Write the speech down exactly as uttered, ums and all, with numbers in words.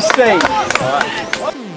Dave State.